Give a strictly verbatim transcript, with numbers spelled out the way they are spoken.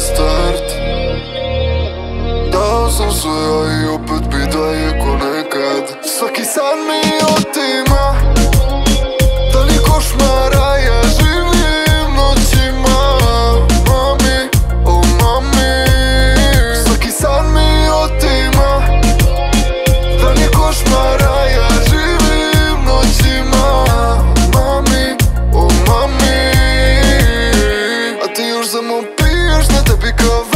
start. Dao sam sve, a i opet bitaj je ko nekad. Svaki san mi otima, da li košmara ja živim noćima. Mami, oh mami, svaki san mi otima, da li košmara ja živim noćima. Mami, oh mami, a ti još za mnom piješ, na tebi kav.